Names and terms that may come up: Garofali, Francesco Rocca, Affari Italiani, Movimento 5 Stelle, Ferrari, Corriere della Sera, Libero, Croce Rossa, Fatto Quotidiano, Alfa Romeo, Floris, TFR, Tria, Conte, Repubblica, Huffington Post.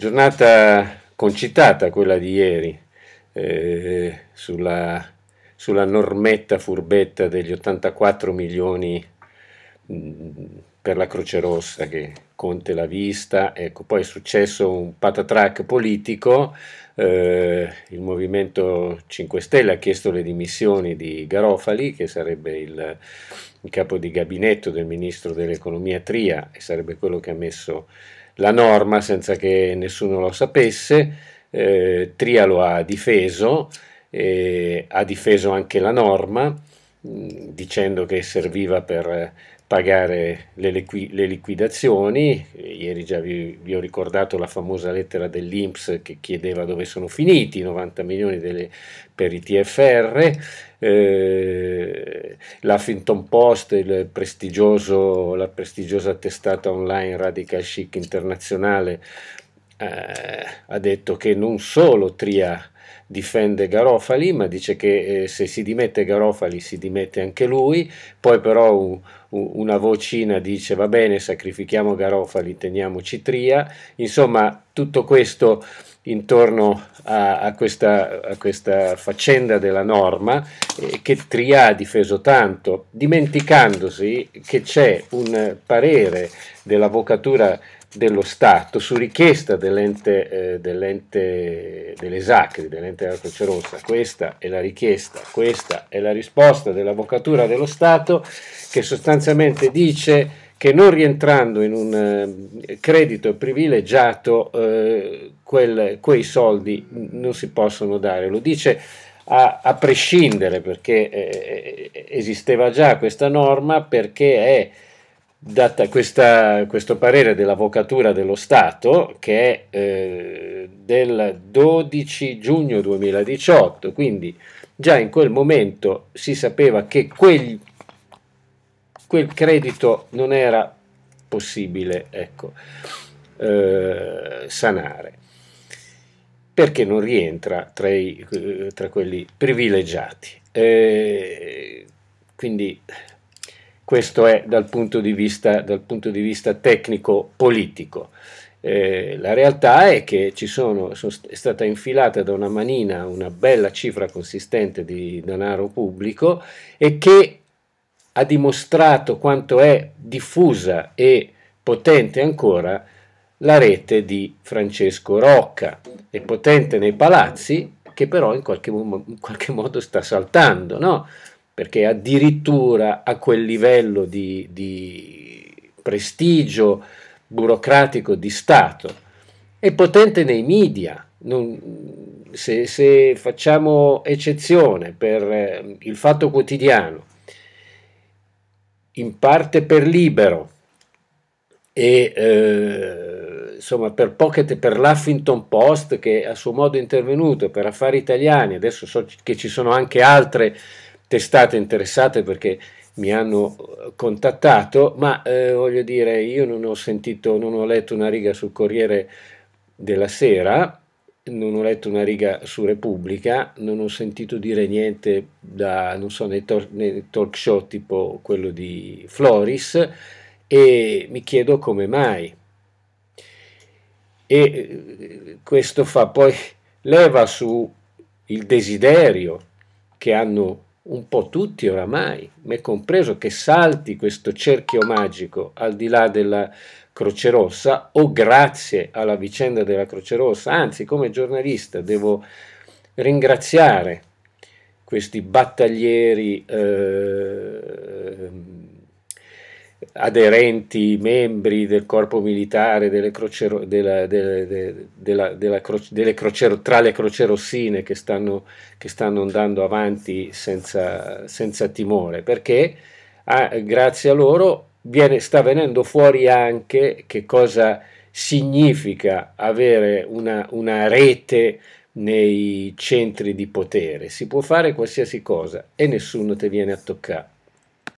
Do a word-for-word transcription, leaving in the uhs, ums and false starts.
Giornata concitata quella di ieri, eh, sulla, sulla normetta furbetta degli ottantaquattro milioni mh, per la Croce Rossa che Conte l'ha vista. Ecco, poi è successo un patatrac politico, eh, il Movimento cinque Stelle ha chiesto le dimissioni di Garofali, che sarebbe il, il capo di gabinetto del ministro dell'economia Tria e sarebbe quello che ha messo la norma senza che nessuno lo sapesse. eh, Tria lo ha difeso, eh, ha difeso anche la norma mh, dicendo che serviva per pagare le, liqui le liquidazioni. Ieri già vi, vi ho ricordato la famosa lettera dell'I N P S che chiedeva dove sono finiti i novanta milioni delle, per i T F R. Eh, l'Huffington Post, il prestigioso, la prestigiosa testata online Radical Chic Internazionale, eh, ha detto che non solo Tria difende Garofali, ma dice che eh, se si dimette Garofali si dimette anche lui. Poi però un, un, una vocina dice va bene, sacrifichiamo Garofali, teniamoci Tria. Insomma, tutto questo intorno a, a, questa, a questa faccenda della norma, eh, che Tria ha difeso tanto, dimenticandosi che c'è un parere dell'avvocatura dello Stato su richiesta dell'ente eh, dell'ente dell'ESAC, dell'ente della Croce Rossa. Questa è la richiesta, questa è la risposta dell'avvocatura dello Stato, che sostanzialmente dice che non rientrando in un eh, credito privilegiato eh, quel, quei soldi non si possono dare. Lo dice a, a prescindere, perché eh, esisteva già questa norma, perché è data questa, questo parere dell'Avvocatura dello Stato, che è eh, del dodici giugno duemiladiciotto, quindi già in quel momento si sapeva che quel, quel credito non era possibile, ecco, eh, sanare, perché non rientra tra, i, tra quelli privilegiati. Eh, quindi questo è dal punto di vista, dal punto di vista tecnico-politico. Eh, la realtà è che ci sono, sono, è stata infilata da una manina una bella cifra consistente di denaro pubblico, e che ha dimostrato quanto è diffusa e potente ancora la rete di Francesco Rocca. È potente nei palazzi, che però in qualche, in qualche modo sta saltando, no? Perché addirittura a quel livello di, di prestigio burocratico di Stato è potente nei media. Non, se, se facciamo eccezione per eh, il Fatto Quotidiano, in parte per Libero e eh, insomma per Pocket, per l'Huffington Post, che a suo modo è intervenuto, per Affari Italiani, adesso so che ci sono anche altre testate interessate perché mi hanno contattato, ma eh, voglio dire, io non ho sentito, non ho letto una riga sul Corriere della Sera, non ho letto una riga su Repubblica, non ho sentito dire niente da, non so, nei talk, nei talk show tipo quello di Floris, e mi chiedo come mai. E questo fa poi leva su il desiderio che hanno un po' tutti oramai, me compreso, che salti questo cerchio magico al di là della Croce Rossa, o grazie alla vicenda della Croce Rossa. Anzi, come giornalista devo ringraziare questi battaglieri, eh, aderenti, membri del corpo militare delle croce, della, della, della, della croce, delle croce, tra le croce rossine, che stanno, che stanno andando avanti senza, senza timore, perché ah, grazie a loro viene, sta venendo fuori anche che cosa significa avere una, una rete nei centri di potere. Si può fare qualsiasi cosa e nessuno ti viene a toccare.